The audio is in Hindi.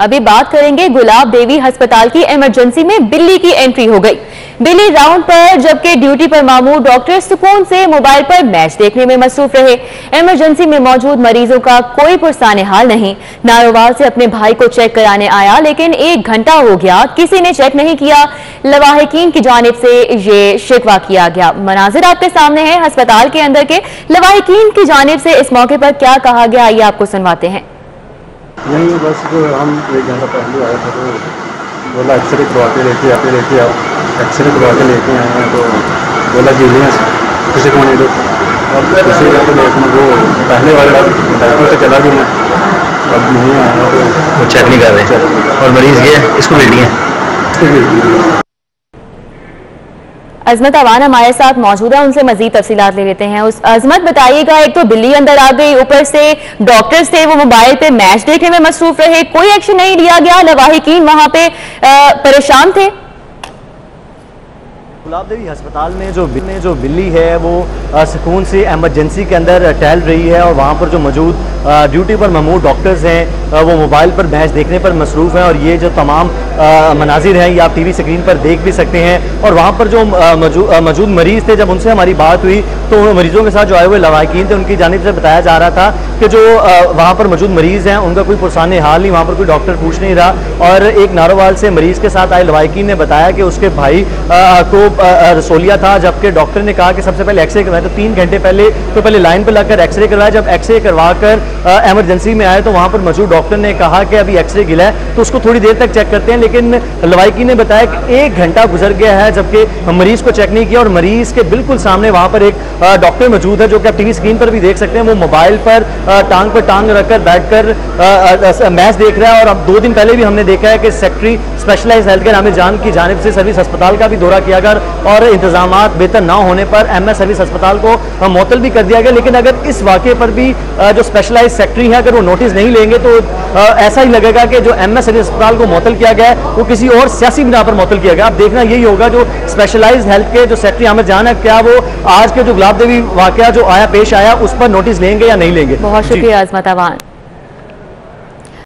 अभी बात करेंगे गुलाब देवी अस्पताल की। इमरजेंसी में बिल्ली की एंट्री हो गई। बिल्ली राउंड पर जबकि ड्यूटी पर मामू डॉक्टर सुकून से मोबाइल पर मैच देखने में मसरूफ रहे। इमरजेंसी में मौजूद मरीजों का कोई पुरसाने हाल नहीं। नारोवाल से अपने भाई को चेक कराने आया, लेकिन 1 घंटा हो गया, किसी ने चेक नहीं किया। लवाहिकीन की जानिब से ये शिकवा किया गया। मनाजिर आपके सामने है अस्पताल के अंदर के। लवाहिकीन की जानिब से इस मौके पर क्या कहा गया, ये आपको सुनवाते हैं। नहीं, बस हम 1 घंटा पहले आए थे तो बोला एक्सरे करवा के लेके आते, लेके आप एक्सरे करवा के लेके आए हैं तो बोला जी नहीं किसी को नहीं दो। अब किसी का तो देखना वो पहले वाला डॉक्टर से चला गया, अब नहीं आया तो वो चेक नहीं कर रहे और मरीज़ गया इसको भेज दिया। अजमत अवान हमारे साथ मौजूद है, उनसे मजीद तफसीलात ले लेते हैं। उस अजमत बताइएगा, एक तो बिल्ली अंदर आ गई, ऊपर से डॉक्टर्स थे वो मोबाइल पे मैच देखने में मसरूफ रहे, कोई एक्शन नहीं लिया गया, लवाहिकीन वहाँ पे परेशान थे। गुलाब देवी अस्पताल में जो बिल्ली है वो सुकून से एमरजेंसी के अंदर टहल रही है और वहाँ पर जो मौजूद ड्यूटी पर ममूर डॉक्टर्स हैं वो मोबाइल पर मैच देखने पर मसरूफ़ हैं। और ये जो तमाम मनाजिर हैं ये आप टीवी स्क्रीन पर देख भी सकते हैं। और वहाँ पर जो मौजूद मरीज़ थे, जब उनसे हमारी बात हुई तो उन मरीज़ों के साथ जो आए हुए लवाहिकीन थे उनकी जानिब से बताया जा रहा था कि जो वहाँ पर मौजूद मरीज़ हैं उनका कोई पुरसाने हाल नहीं, वहाँ पर कोई डॉक्टर पूछ नहीं रहा। और एक नारोवाल से मरीज़ के साथ आए लवाहिकीन ने बताया कि उसके भाई को रसोलिया था, जबकि डॉक्टर ने कहा कि सबसे पहले एक्सरे करवाया। तो 3 घंटे पहले लाइन पर लगकर एक्सरे करवाया। जब एक्सरे करवा कर एमरजेंसी में आए तो वहाँ पर मौजूद डॉक्टर ने कहा कि अभी एक्सरे गिला है तो उसको थोड़ी देर तक चेक करते हैं, लेकिन लवाहिकीन ने बताया कि 1 घंटा गुजर गया है जबकि मरीज़ को चेक नहीं किया। और मरीज़ के बिल्कुल सामने वहाँ पर एक डॉक्टर मौजूद है जो कि आप टीवी स्क्रीन पर भी देख सकते हैं, वो मोबाइल पर टांग रखकर बैठ कर मैच देख रहा है। और अब 2 दिन पहले भी हमने देखा है कि secretary specialise health care Aamir Jan की जानिब से सर्विस अस्पताल का भी दौरा किया गया और इंतजाम बेहतर ना होने पर एमएस सर्विस अस्पताल को मुअत्तल भी कर दिया गया। लेकिन अगर इस वाक़े पर भी जो स्पेशलाइज सेक्रेटरी है अगर वो नोटिस नहीं लेंगे तो ऐसा ही लगेगा कि जो एमएस सर्विस अस्पताल को मुअत्तल किया गया है वो किसी और सियासी बिना पर मुअत्तल किया गया। आप देखना यही होगा जो स्पेशलाइज हेल्थ के जो सेक्रेटरी आमिर जान है, क्या वो आज के जो गुलाब देवी वाक़ा जो आया पेश आया उस पर नोटिस लेंगे या नहीं लेंगे। बहुत शुक्रिया अजमत अवान।